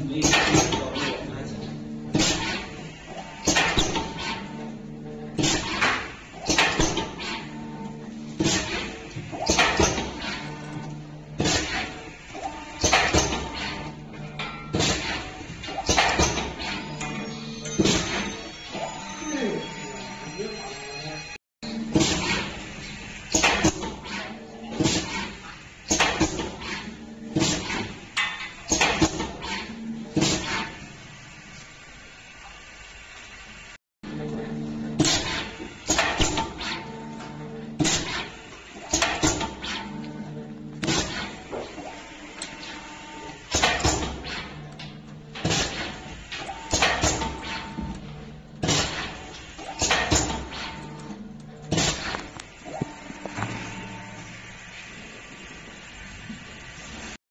and